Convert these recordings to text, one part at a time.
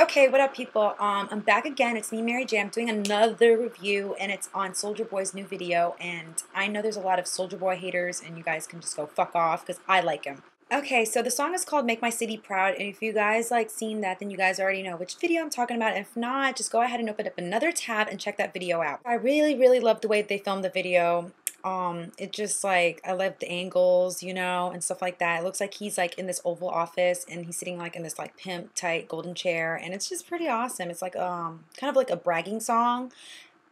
Okay, what up, people? I'm back again. It's me, Mary J. I'm doing another review, and it's on Soulja Boy's new video. And I know there's a lot of Soulja Boy haters, and you guys can just go fuck off because I like him. Okay, so the song is called Make My City Proud, and if you guys like seen that, then you guys already know which video I'm talking about. If not, just go ahead and open up another tab and check that video out. I really love the way they filmed the video. It just, like, I love the angles, you know, and stuff like that. It looks like he's, like, in this Oval Office, and he's sitting, like, in this, like, pimp tight golden chair, and it's just pretty awesome. It's like kind of like a bragging song,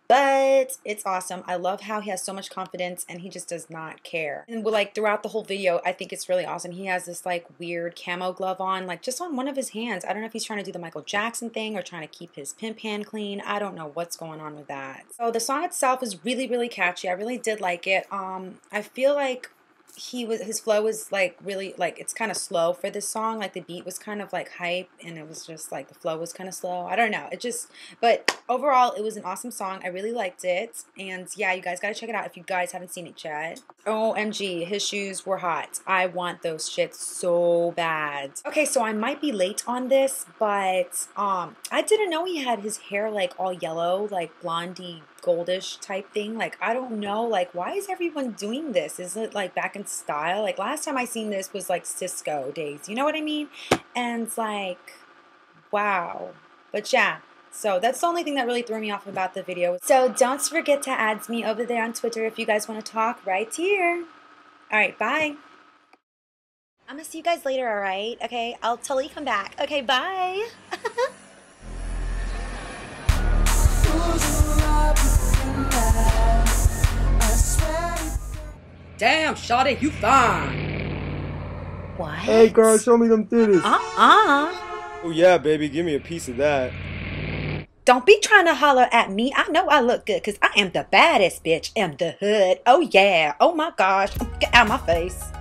but it's awesome. I love how he has so much confidence and he just does not care. And like throughout the whole video, I think it's really awesome. He has this like weird camo glove on, like just on one of his hands. I don't know if he's trying to do the Michael Jackson thing or trying to keep his pimp hand clean. I don't know what's going on with that. So the song itself is really catchy. I really did like it. I feel like his flow was like really, like, it's kind of slow for this song. Like the beat was kind of like hype, and it was just like the flow was kind of slow. I don't know, it just, but overall it was an awesome song. I really liked it, and yeah, you guys gotta check it out if you guys haven't seen it yet. OMG, his shoes were hot. I want those shits so bad. Okay, so I might be late on this, but I didn't know he had his hair like all yellow, like blondie goldish type thing. Like, I don't know, like, why is everyone doing this? Is it like back in style? Like last time I seen this was like Cisco days, you know what I mean? And it's like, wow. But yeah, so that's the only thing that really threw me off about the video. So don't forget to add me over there on Twitter if you guys want to talk right here. All right, bye. I'm gonna see you guys later, all right? Okay, I'll totally come back. Okay, bye. Damn, shawty, you fine. What? Hey, girl, show me them titties. Oh, yeah, baby, give me a piece of that. Don't be trying to holler at me. I know I look good because I am the baddest bitch in the hood. Oh, yeah. Oh, my gosh. Get out of my face.